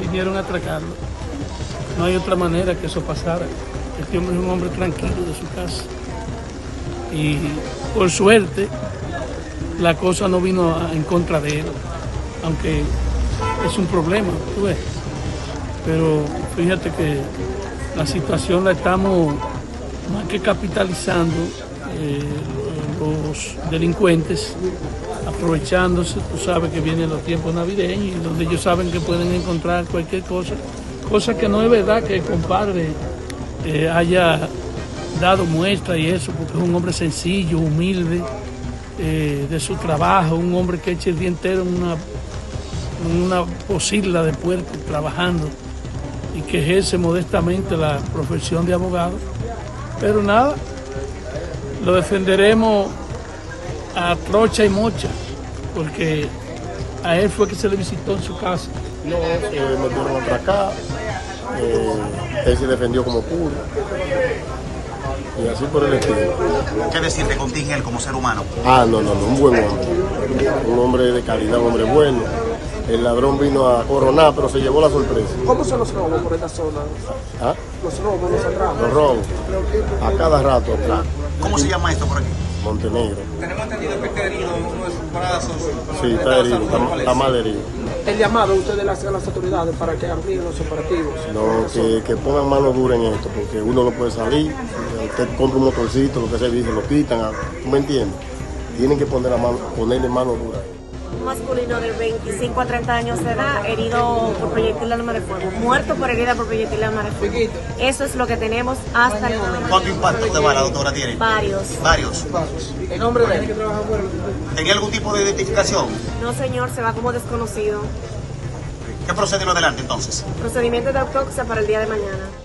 vinieron a atracarlo. No hay otra manera que eso pasara. Este hombre es un hombre tranquilo de su casa. Y por suerte, la cosa no vino en contra de él, aunque es un problema, tú ves. Pero fíjate que la situación la estamos más que capitalizando, los delincuentes aprovechándose, tú sabes que vienen los tiempos navideños, donde ellos saben que pueden encontrar cualquier cosa, cosa que no es verdad que el compadre haya dado muestra y eso, porque es un hombre sencillo, humilde, de su trabajo, un hombre que echa el día entero en una pocilga de puerco trabajando y que ejerce modestamente la profesión de abogado. Pero nada, lo defenderemos a Trocha y Mocha, porque a él fue que se le visitó en su casa. No, me dieron para acá, él se defendió como pudo. Y así por el estilo. ¿Qué decir de Contin como ser humano? Ah, no, un buen hombre. Un hombre de calidad, un hombre bueno. El ladrón vino a coronar, pero se llevó la sorpresa. ¿Cómo son los robos por esta zona? ¿Ah? Los robos, los atrapos. Los robos. A cada rato atrás. ¿Cómo se llama esto por aquí? Montenegro. Tenemos entendido que está herido uno de sus brazos. Sí, está herido, está mal herido. ¿El llamado ustedes le hacen a las autoridades para que amplíen los operativos? No, que pongan mano dura en esto, porque uno no puede salir, usted compra un motorcito, lo que se dice, lo quitan, ¿tú me entiendes? Tienen que poner ponerle mano dura. Un masculino de 25 a 30 años de edad, herido por proyectil de arma de fuego, muerto por herida por proyectil de arma de fuego. Eso es lo que tenemos hasta el momento. ¿Cuántos impactos de bala, doctora, tiene? Varios. ¿Varios? ¿El nombre de él? ¿Tenía algún tipo de identificación? No, señor, se va como desconocido. ¿Qué procede en adelante, entonces? Procedimiento de autopsia para el día de mañana.